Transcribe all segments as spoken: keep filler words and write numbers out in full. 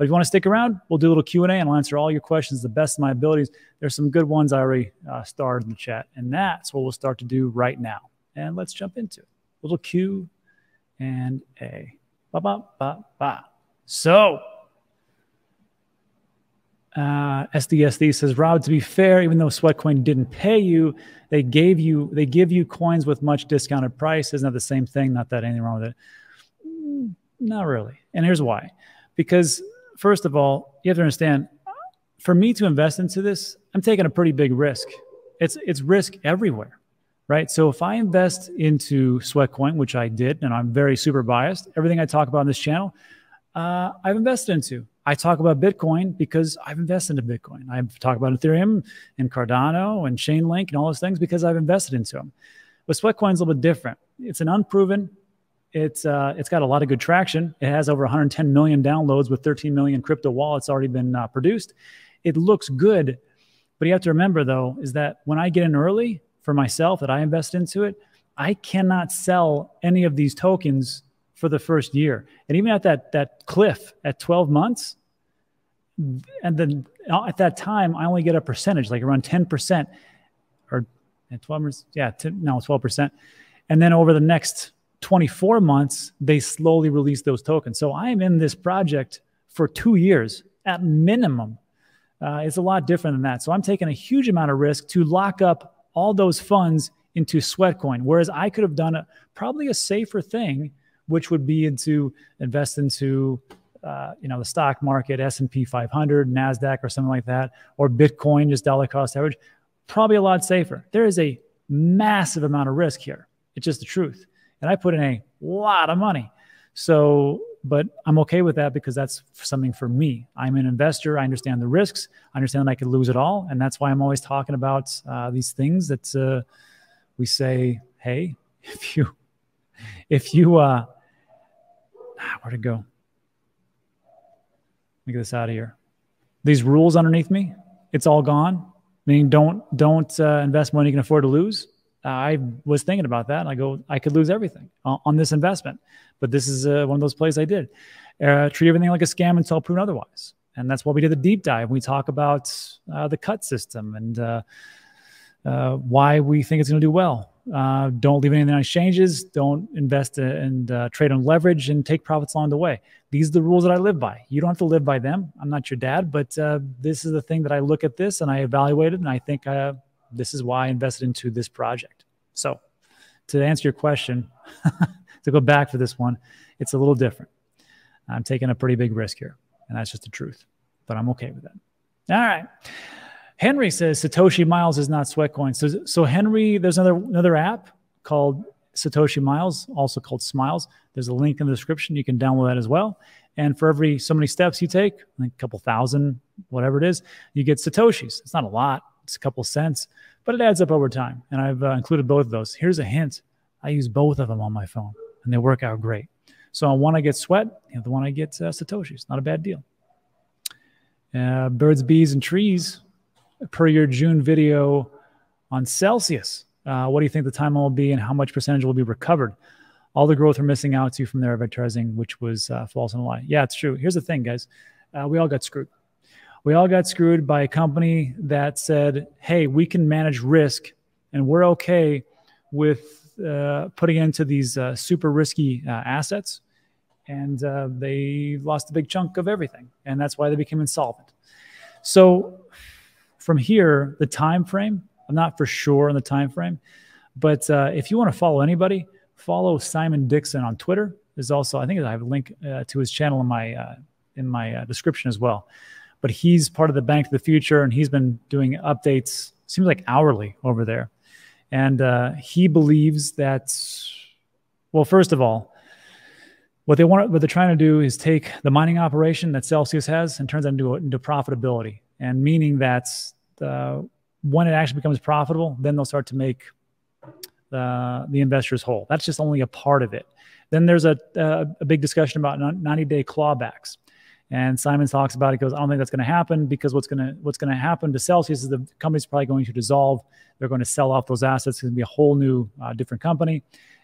But if you want to stick around, we'll do a little Q and A and I'll answer all your questions to the best of my abilities. There's some good ones I already uh, starred in the chat, and that's what we'll start to do right now. And let's jump into it. A little Q and A. Ba, ba, ba, ba. So, uh, S D S D says, Rob, to be fair, even though Sweatcoin didn't pay you, they gave you, they give you coins with much discounted price. Isn't that the same thing? Not that anything wrong with it. Mm, not really. And here's why. Because first of all, you have to understand, for me to invest into this, I'm taking a pretty big risk. It's it's risk everywhere, right? So if I invest into Sweatcoin, which I did, and I'm very super biased, everything I talk about on this channel, uh, I've invested into. I talk about Bitcoin because I've invested into Bitcoin. I talk about Ethereum and Cardano and Chainlink and all those things because I've invested into them. But Sweatcoin's a little bit different. It's an unproven. It's, uh, it's got a lot of good traction. It has over one hundred ten million downloads with thirteen million crypto wallets already been uh, produced. It looks good, but you have to remember though, is that when I get in early for myself that I invest into it, I cannot sell any of these tokens for the first year. And even at that, that cliff at twelve months, and then at that time, I only get a percentage, like around ten percent or twelve percent, yeah, no, twelve percent. And then over the next twenty-four months, they slowly release those tokens. So I am in this project for two years at minimum. Uh, it's a lot different than that. So I'm taking a huge amount of risk to lock up all those funds into Sweatcoin, whereas I could have done a, probably a safer thing, which would be into invest into uh, you know, the stock market, S and P five hundred, NASDAQ or something like that, or Bitcoin, just dollar cost average, probably a lot safer. There is a massive amount of risk here. It's just the truth. And I put in a lot of money. So, but I'm okay with that because that's something for me. I'm an investor. I understand the risks. I understand that I could lose it all. And that's why I'm always talking about uh, these things that uh, we say, hey, if you, if you, uh, where'd it go? Let me get this out of here. These rules underneath me, it's all gone. Meaning don't, don't uh, invest money you can afford to lose. I was thinking about that. And I go, I could lose everything on this investment, but this is uh, one of those plays I did. Uh, treat everything like a scam until proven otherwise. And that's why we did the deep dive. We talk about uh, the cut system and uh, uh, why we think it's going to do well. Uh, don't leave anything on exchanges. Don't invest and in, uh, trade on leverage and take profits along the way. These are the rules that I live by. You don't have to live by them. I'm not your dad, but uh, this is the thing that I look at this and I evaluate it. And I think I, this is why I invested into this project. So to answer your question, to go back for this one, it's a little different. I'm taking a pretty big risk here, and that's just the truth, but I'm okay with that. All right. Henry says, Satoshi Miles is not Sweatcoin. So, so Henry, there's another, another app called Satoshi Miles, also called Smiles. There's a link in the description. You can download that as well. And for every so many steps you take, I think a couple thousand, whatever it is, you get Satoshis. It's not a lot. It's a couple cents, but it adds up over time. And I've uh, included both of those. Here's a hint. I use both of them on my phone and they work out great. So on one I get Sweat, and the one I get uh, Satoshis. Not a bad deal. Uh, birds, bees, and trees per your June video on Celsius. Uh, what do you think the timeline will be and how much percentage will be recovered? All the growth we're missing out to from their advertising, which was uh, false and a lie. Yeah, it's true. Here's the thing, guys. Uh, we all got screwed. We all got screwed by a company that said, hey, we can manage risk and we're okay with uh, putting into these uh, super risky uh, assets. And uh, they lost a big chunk of everything. And that's why they became insolvent. So from here, the time frame, I'm not for sure on the time frame, but uh, if you want to follow anybody, follow Simon Dixon on Twitter. There's also, I think I have a link uh, to his channel in my, uh, in my uh, description as well. But he's part of the Bank of the Future, and he's been doing updates, seems like hourly over there. And uh, he believes that, well, first of all, what they want, what they're trying to do is take the mining operation that Celsius has and turns that into, into profitability. And meaning that the, when it actually becomes profitable, then they'll start to make the, the investors whole. That's just only a part of it. Then there's a, a, a big discussion about ninety day clawbacks. And Simon talks about it, goes, I don't think that's going to happen because what's going to what's going to happen to Celsius is the company's probably going to dissolve. They're going to sell off those assets. It's going to be a whole new, uh, different company.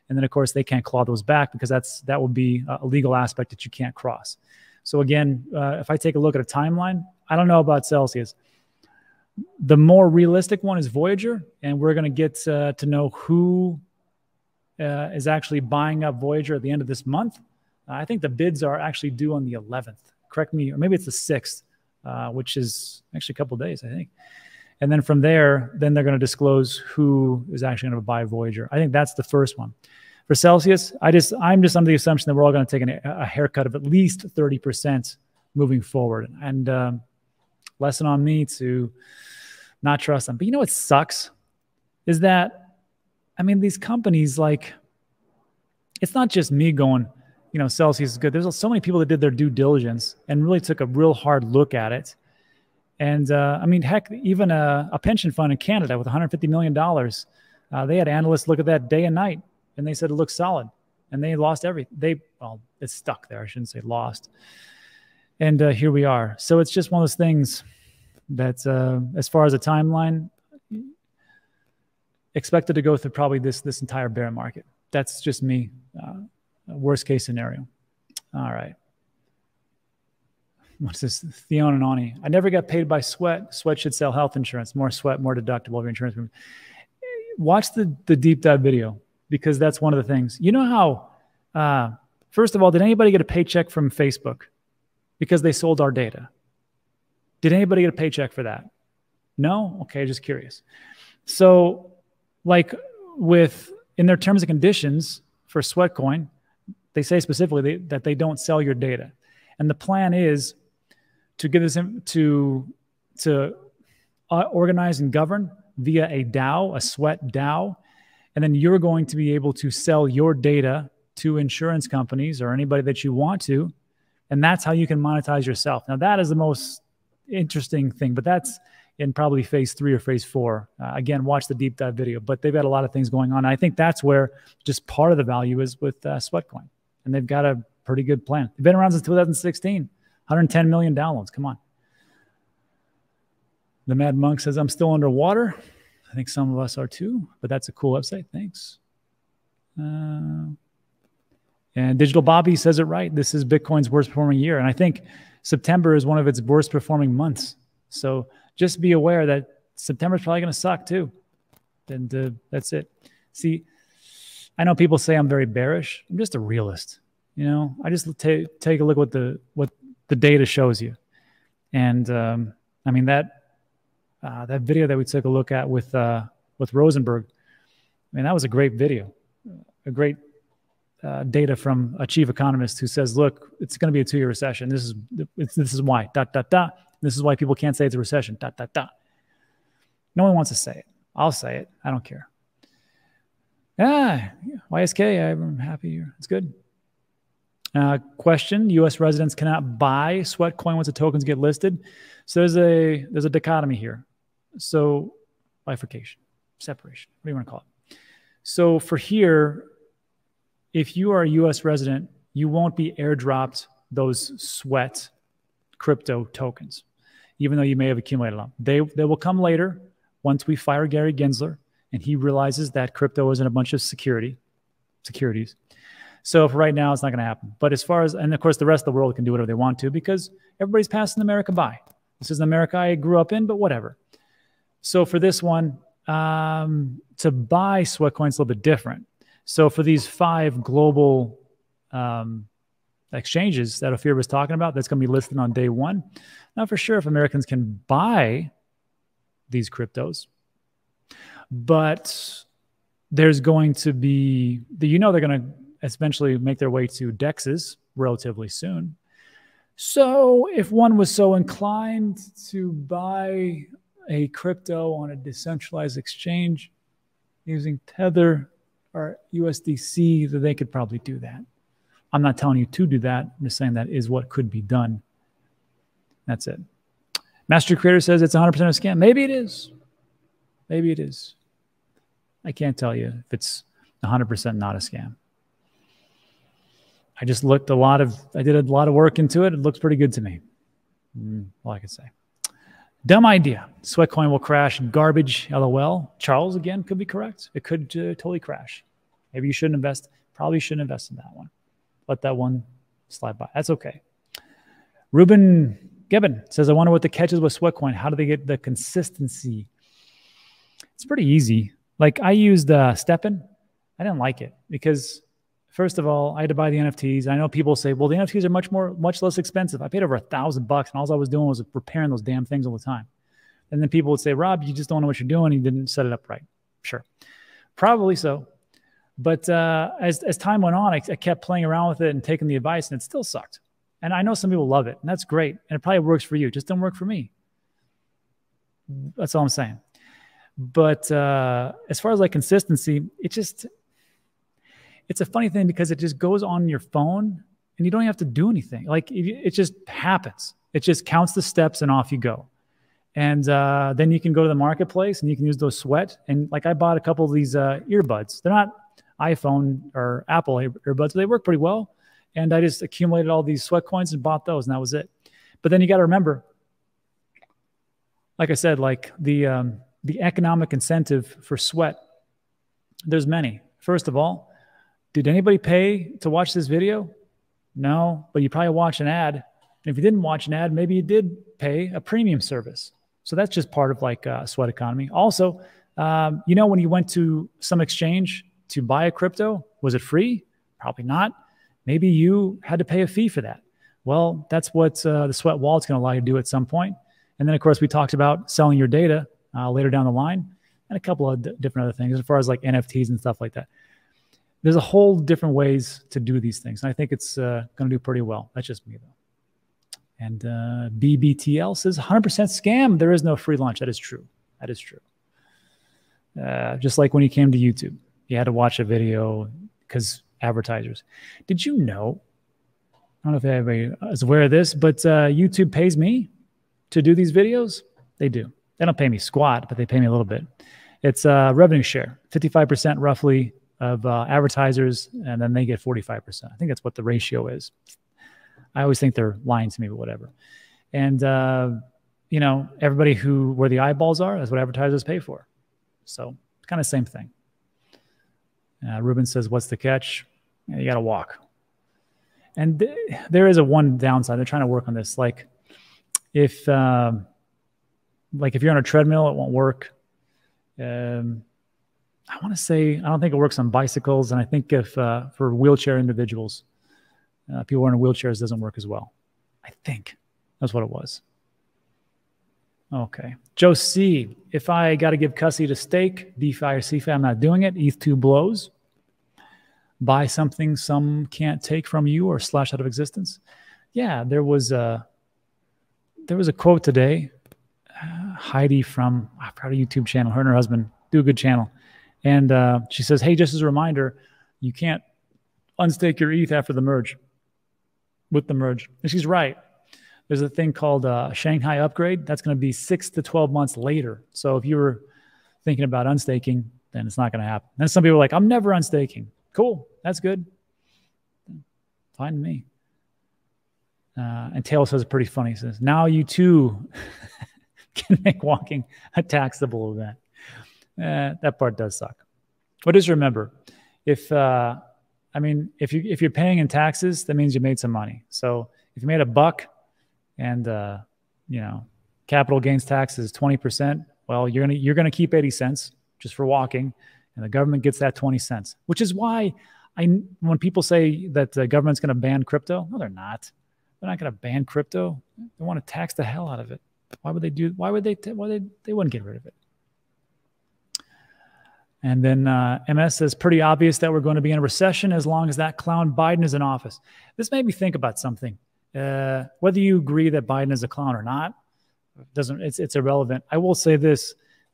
And then, of course, they can't claw those back because that's that will be a legal aspect that you can't cross. So again, uh, if I take a look at a timeline, I don't know about Celsius. The more realistic one is Voyager, and we're going to get uh, to know who uh, is actually buying up Voyager at the end of this month. Uh, I think the bids are actually due on the eleventh. Correct me, or maybe it's the sixth, uh, which is actually a couple of days, I think. And then from there, then they're going to disclose who is actually going to buy Voyager. I think that's the first one. For Celsius, I just, I'm just under the assumption that we're all going to take an, a haircut of at least thirty percent moving forward. And um, lesson on me to not trust them. But you know what sucks is that, I mean, these companies, like, it's not just me going, you know, Celsius is good. There's so many people that did their due diligence and really took a real hard look at it. And uh, I mean, heck, even a, a pension fund in Canada with one hundred fifty million dollars, uh, they had analysts look at that day and night, and they said it looks solid, and they lost everything. They, well, it's stuck there. I shouldn't say lost. And uh, here we are. So it's just one of those things that, uh, as far as a timeline, expected to go through probably this this entire bear market. That's just me. Uh, worst case scenario. All right. What's this? Theon and Ani. I never got paid by Sweat. Sweat should sell health insurance. More Sweat, more deductible of your insurance. Watch the, the deep dive video, because that's one of the things. You know how, uh, first of all, did anybody get a paycheck from Facebook because they sold our data? Did anybody get a paycheck for that? No? Okay, just curious. So like with, in their terms and conditions for Sweatcoin, they say specifically they, that they don't sell your data. And the plan is to give this in, to, to uh, organize and govern via a DAO, a Sweat DAO. And then you're going to be able to sell your data to insurance companies or anybody that you want to. And that's how you can monetize yourself. Now, that is the most interesting thing, but that's in probably phase three or phase four. Uh, again, watch the deep dive video, but they've got a lot of things going on. I think that's where just part of the value is with uh, Sweatcoin. And they've got a pretty good plan. They've been around since two thousand sixteen, one hundred ten million downloads. Come on. The Mad Monk says, I'm still underwater. I think some of us are too, but that's a cool website. Thanks. Uh, and Digital Bobby says it right. This is Bitcoin's worst performing year. And I think September is one of its worst performing months. So just be aware that September is probably going to suck too. And uh, that's it. See, I know people say I'm very bearish. I'm just a realist. You know, I just t take a look what the, what the data shows you. And um, I mean, that, Uh, that video that we took a look at with uh, with Rosenberg, I mean, that was a great video, a great uh, data from a chief economist who says, "Look, it's going to be a two-year recession. This is it's, this is why dot dot dot. This is why people can't say it's a recession dot dot dot." No one wants to say it. I'll say it. I don't care. Ah, Y S K, I'm happy here. It's good. Uh, question: U S residents cannot buy Sweatcoin once the tokens get listed. So there's a there's a dichotomy here. So bifurcation, separation, what do you want to call it? So for here, if you are a U S resident, you won't be airdropped those Sweat crypto tokens, even though you may have accumulated them. They, they will come later once we fire Gary Gensler and he realizes that crypto isn't a bunch of security, securities. So for right now, it's not going to happen. But as far as, and of course, the rest of the world can do whatever they want to because everybody's passing America by. This is America I grew up in, but whatever. So for this one, um, to buy Sweatcoin is a little bit different. So for these five global um, exchanges that Ophir was talking about, that's going to be listed on day one. Not for sure if Americans can buy these cryptos, but there's going to be, you know, they're going to eventually make their way to D E Xs relatively soon. So if one was so inclined to buy a crypto on a decentralized exchange using Tether or U S D C, that they could probably do that. I'm not telling you to do that. I'm just saying that is what could be done. That's it. Master Creator says it's one hundred percent a scam. Maybe it is. Maybe it is. I can't tell you if it's one hundred percent not a scam. I just looked a lot of, I did a lot of work into it. It looks pretty good to me. Mm, all I can say. Dumb idea. Sweatcoin will crash. Garbage. LOL. Charles, again, could be correct. It could uh, totally crash. Maybe you shouldn't invest. Probably shouldn't invest in that one. Let that one slide by. That's okay. Ruben Gibbon says, I wonder what the catch is with Sweatcoin. How do they get the consistency? It's pretty easy. Like I used uh, Stepn. I didn't like it because first of all, I had to buy the N F Ts. I know people say, well, the N F Ts are much more, much less expensive. I paid over a thousand bucks and all I was doing was repairing those damn things all the time. And then people would say, Rob, you just don't know what you're doing. You didn't set it up right. Sure. Probably so. But uh, as, as time went on, I, I kept playing around with it and taking the advice and it still sucked. And I know some people love it and that's great. And it probably works for you. It just didn't work for me. That's all I'm saying. But uh, as far as like consistency, it just, it's a funny thing because it just goes on your phone and you don't have to do anything. Like it, it just happens. It just counts the steps and off you go. And uh, then you can go to the marketplace and you can use those sweat. And like I bought a couple of these uh, earbuds. They're not iPhone or Apple earbuds, but they work pretty well. And I just accumulated all these sweat coins and bought those and that was it. But then you got to remember, like I said, like the, um, the economic incentive for sweat, there's many. First of all, did anybody pay to watch this video? No, but you probably watch an ad. And if you didn't watch an ad, maybe you did pay a premium service. So that's just part of like a sweat economy. Also, um, you know, when you went to some exchange to buy a crypto, was it free? Probably not. Maybe you had to pay a fee for that. Well, that's what uh, the sweat wallet's going to allow you to do at some point. And then of course we talked about selling your data uh, later down the line and a couple of different other things as far as like N F Ts and stuff like that. There's a whole different ways to do these things. And I think it's uh, going to do pretty well. That's just me though. And uh, B B T L says one hundred percent scam. There is no free lunch. That is true. That is true. Uh, just like when you came to YouTube, you had to watch a video because advertisers. Did you know? I don't know if everybody is aware of this, but uh, YouTube pays me to do these videos. They do. They don't pay me squat, but they pay me a little bit. It's a uh, revenue share, fifty-five percent roughly of uh, advertisers, and then they get forty-five percent. I think that's what the ratio is. I always think they're lying to me, but whatever. And, uh, you know, everybody who, where the eyeballs are, that's what advertisers pay for. So kind of same thing. Uh, Ruben says, what's the catch? Yeah, you got to walk. And th there is a one downside. They're trying to work on this. Like if, um, like if you're on a treadmill, it won't work. Um, I want to say, I don't think it works on bicycles. And I think if, uh, for wheelchair individuals, Uh, people in wheelchairs doesn't work as well. I think that's what it was. Okay. Joe C. If I got to give custody to stake, DeFi or CeFi, I'm not doing it. E T H two blows. Buy something some can't take from you or slash out of existence. Yeah, there was a, there was a quote today. Uh, Heidi from, I probably YouTube channel, her and her husband do a good channel. And uh, she says, hey, just as a reminder, you can't unstake your E T H after the merge. With the merge. And she's right. There's a thing called uh, Shanghai Upgrade. That's going to be six to twelve months later. So if you were thinking about unstaking, then it's not going to happen. And some people are like, I'm never unstaking. Cool. That's good. Fine me. Uh, and Taylor says it's pretty funny. He says, now you too can make walking a taxable event. Uh, that part does suck. But just remember, if... Uh, I mean, if you if you're paying in taxes, that means you made some money. So if you made a buck, and uh, you know, capital gains tax is twenty percent, well, you're gonna you're gonna keep eighty cents just for walking, and the government gets that twenty cents, which is why I when people say that the government's gonna ban crypto, no, they're not. They're not gonna ban crypto. They want to tax the hell out of it. Why would they do? Why would they? Why they they wouldn't get rid of it. And then uh, M S says, pretty obvious that we're going to be in a recession as long as that clown Biden is in office. This made me think about something. Uh, whether you agree that Biden is a clown or not, doesn't it's, it's irrelevant. I will say this,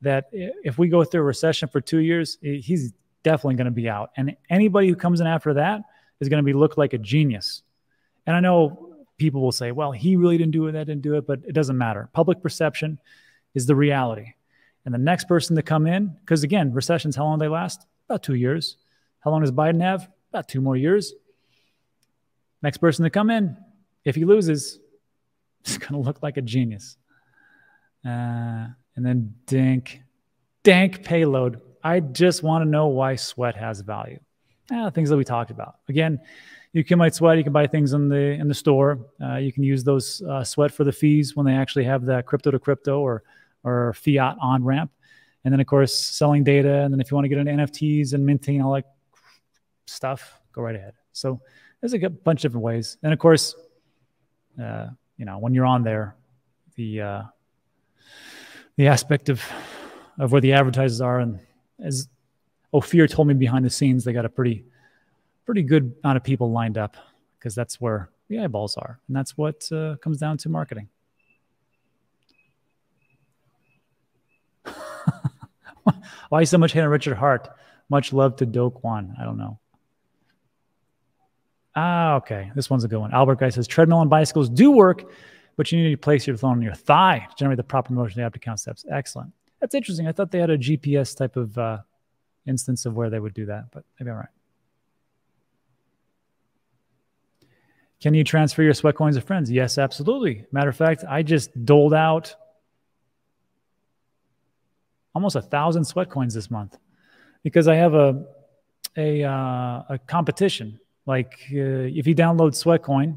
that if we go through a recession for two years, he's definitely going to be out. And anybody who comes in after that is going to be looked like a genius. And I know people will say, well, he really didn't do it, that didn't do it, but it doesn't matter. Public perception is the reality. And the next person to come in, because again, recessions, how long do they last? About two years. How long does Biden have? About two more years. Next person to come in, if he loses, it's going to look like a genius. Uh, and then dank, dank payload. I just want to know why sweat has value. Ah, things that we talked about. Again, you accumulate sweat, you can buy things in the in the store. Uh, you can use those uh, sweat for the fees when they actually have that crypto to crypto or or fiat on ramp. And then of course selling data. And then if you want to get into N F Ts and minting all that stuff, go right ahead. So there's a good bunch of different ways. And of course, uh, you know, when you're on there, the uh, the aspect of of where the advertisers are, and as Ophir told me behind the scenes, they got a pretty pretty good amount of people lined up, because that's where the eyeballs are, and that's what uh, comes down to marketing. Why so much hate on Richard Hart? Much love to Do Kwan. I don't know. Ah, okay. This one's a good one. Albert Guy says, treadmill and bicycles do work, but you need to place your phone on your thigh to generate the proper motion to the count steps. Excellent. That's interesting. I thought they had a G P S type of uh, instance of where they would do that, but maybe I'm right. Can you transfer your sweat coins to friends? Yes, absolutely. Matter of fact, I just doled out almost a thousand sweat coins this month because I have a a, uh, a competition. Like uh, if you download Sweatcoin,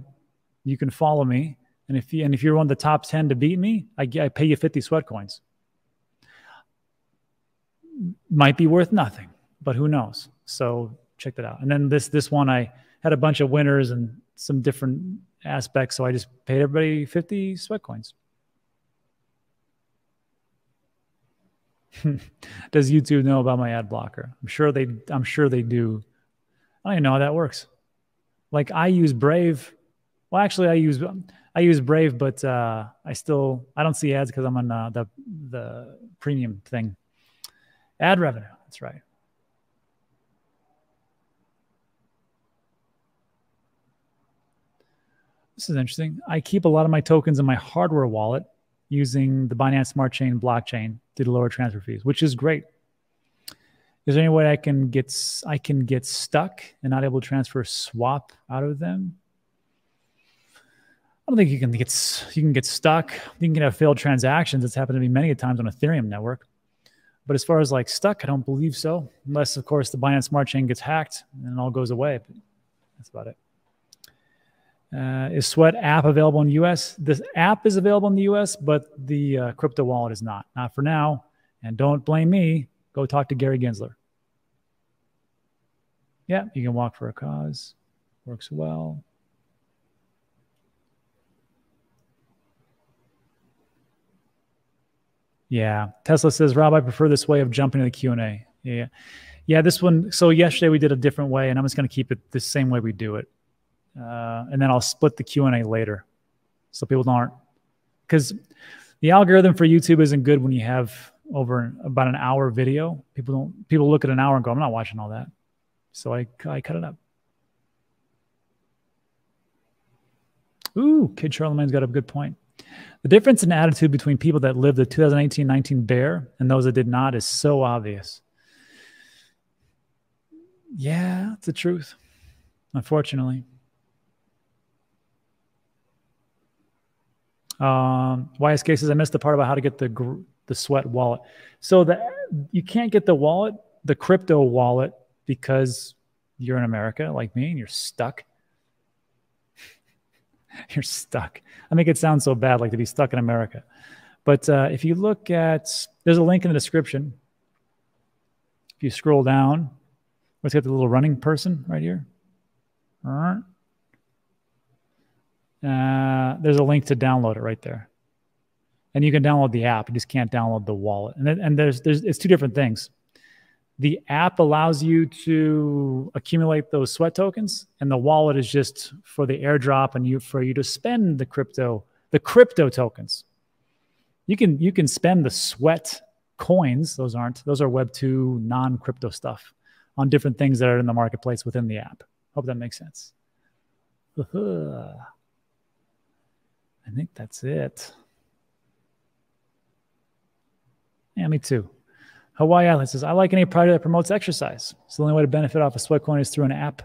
you can follow me, and if you and if you're one of the top ten to beat me, I, I pay you fifty Sweatcoins. Might be worth nothing, but who knows? So check that out. And then this this one, I had a bunch of winners and some different aspects, so I just paid everybody fifty Sweatcoins. Does YouTube know about my ad blocker? I'm sure they. I'm sure they do. I don't even know how that works. Like I use Brave. Well, actually, I use I use Brave, but uh, I still I don't see ads because I'm on uh, the the premium thing. Ad revenue. That's right. This is interesting. I keep a lot of my tokens in my hardware wallet using the Binance Smart Chain blockchain due to lower transfer fees, which is great. Is there any way I can get I can get stuck and not able to transfer swap out of them? I don't think you can get you can get stuck. You can have failed transactions. It's happened to me many times on Ethereum network. But as far as like stuck, I don't believe so. Unless of course the Binance Smart Chain gets hacked and it all goes away. But that's about it. Uh, is Sweat app available in the U S? This app is available in the U S, but the uh, crypto wallet is not. Not for now. And don't blame me. Go talk to Gary Gensler. Yeah, you can walk for a cause. Works well. Yeah, Tesla says, Rob, I prefer this way of jumping to the Q and A. Yeah, yeah, this one. So yesterday we did a different way, and I'm just going to keep it the same way we do it. Uh, and then I'll split the Q and A later so people aren't. Because the algorithm for YouTube isn't good when you have over about an hour video. People don't people look at an hour and go, I'm not watching all that. So I, I cut it up. Ooh, Kid Charlemagne's got a good point. The difference in attitude between people that lived the two thousand eighteen nineteen bear and those that did not is so obvious. Yeah, it's the truth, unfortunately. Um, Y S K says, I missed the part about how to get the gr the sweat wallet. So the, you can't get the wallet, the crypto wallet, because you're in America like me and you're stuck. You're stuck. I make it sound so bad, like to be stuck in America. But uh, if you look at, there's a link in the description. If you scroll down, let's get the little running person right here. Uh, there's a link to download it right there. And you can download the app. You just can't download the wallet. And, and there's, there's, it's two different things. The app allows you to accumulate those sweat tokens, and the wallet is just for the airdrop and you, for you to spend the crypto, the crypto tokens. You can, you can spend the sweat coins. Those aren't, those are Web two non-crypto stuff on different things that are in the marketplace within the app. Hope that makes sense. Uh-huh. I think that's it. Yeah, me too. Hawaii Island says, I like any product that promotes exercise. So the only way to benefit off of Sweatcoin is through an app,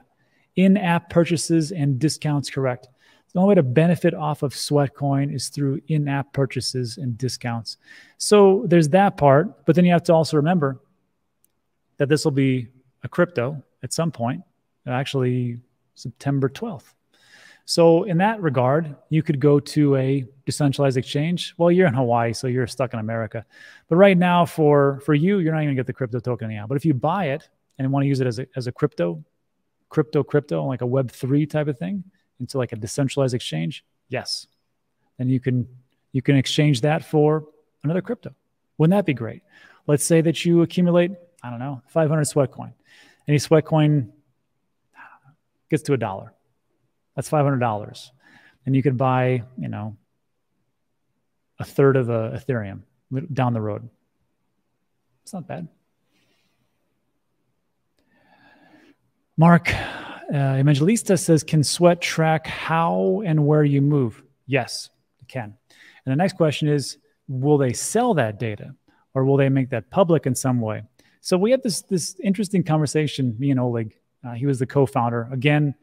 in-app purchases and discounts, correct? The only way to benefit off of Sweatcoin is through in-app purchases and discounts. So there's that part, but then you have to also remember that this will be a crypto at some point. Actually, September twelfth. So in that regard, you could go to a decentralized exchange. Well, you're in Hawaii, so you're stuck in America. But right now, for, for you, you're not even going to get the crypto token anyhow. But if you buy it and want to use it as a, as a crypto, crypto, crypto, like a Web three type of thing, into like a decentralized exchange, yes. And you can, you can exchange that for another crypto. Wouldn't that be great? Let's say that you accumulate, I don't know, five hundred Sweatcoin. Any Sweatcoin gets to a dollar. That's five hundred dollars. And you could buy, you know, a third of a Ethereum down the road. It's not bad. Mark uh, Evangelista says, can Sweat track how and where you move? Yes, it can. And the next question is, will they sell that data or will they make that public in some way? So we had this, this interesting conversation, me and Oleg. Uh, he was the co-founder. Again,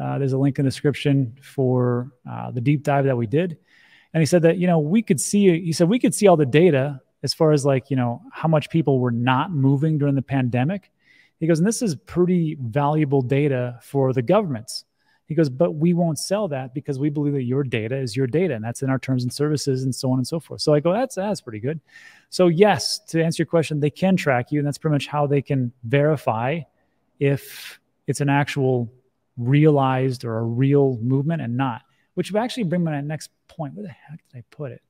uh, there's a link in the description for uh, the deep dive that we did. And he said that, you know, we could see, he said, we could see all the data as far as like, you know, how much people were not moving during the pandemic. He goes, and this is pretty valuable data for the governments. He goes, but we won't sell that because we believe that your data is your data, and that's in our terms and services and so on and so forth. So I go, that's, that's pretty good. So yes, to answer your question, they can track you, and that's pretty much how they can verify if it's an actual realized or a real movement and not, which would actually bring me to my next point. Where the heck did I put it?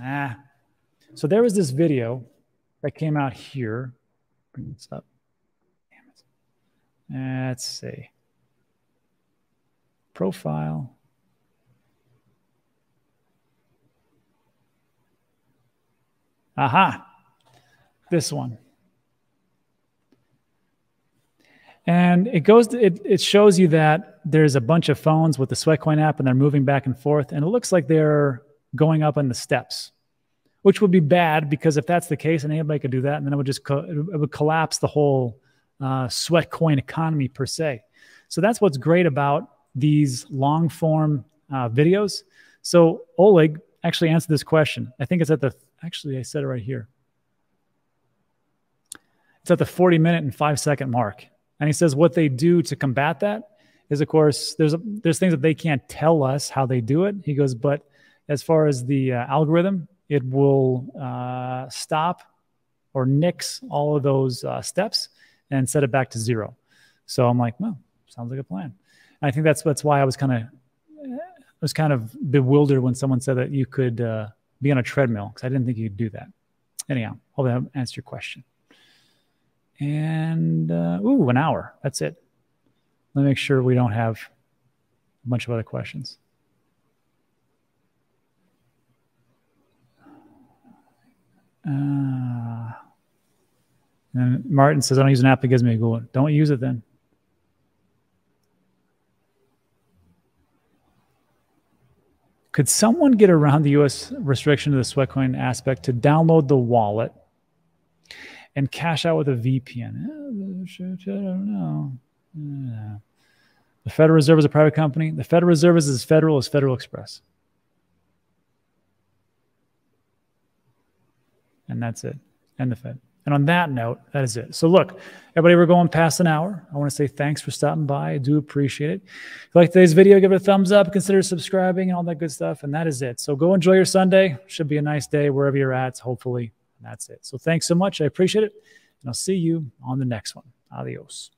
Ah, so there was this video that came out here. Bring this up. Let's see. Profile. Aha. This one. And it goes to, it, it shows you that there's a bunch of phones with the Sweatcoin app and they're moving back and forth. And it looks like they're going up in the steps, which would be bad because if that's the case, and anybody could do that, and then it would just co it would collapse the whole Uh, Sweatcoin economy per se. So that's what's great about these long form uh, videos. So Oleg actually answered this question. I think it's at the, actually I said it right here. It's at the forty minute and five second mark. And he says what they do to combat that is, of course, there's, a, there's things that they can't tell us how they do it. He goes, but as far as the uh, algorithm, it will uh, stop or nix all of those uh, steps and set it back to zero. So I'm like, no, sounds like a plan. And I think that's that's why I was kind of was kind of bewildered when someone said that you could uh, be on a treadmill, because I didn't think you could do that. Anyhow, hope that answered your question. And uh, ooh, an hour. That's it. Let me make sure we don't have a bunch of other questions. Uh, And Martin says, I don't use an app that gives me a Google. Don't use it then. Could someone get around the U S restriction to the Sweatcoin aspect to download the wallet and cash out with a V P N? I don't know. Yeah. The Federal Reserve is a private company. The Federal Reserve is as federal as Federal Express. And that's it. And the Fed. And on that note, that is it. So look, everybody, we're going past an hour. I want to say thanks for stopping by. I do appreciate it. If you like today's video, give it a thumbs up, consider subscribing and all that good stuff. And that is it. So go enjoy your Sunday. Should be a nice day wherever you're at, hopefully. And that's it. So thanks so much. I appreciate it. And I'll see you on the next one. Adios.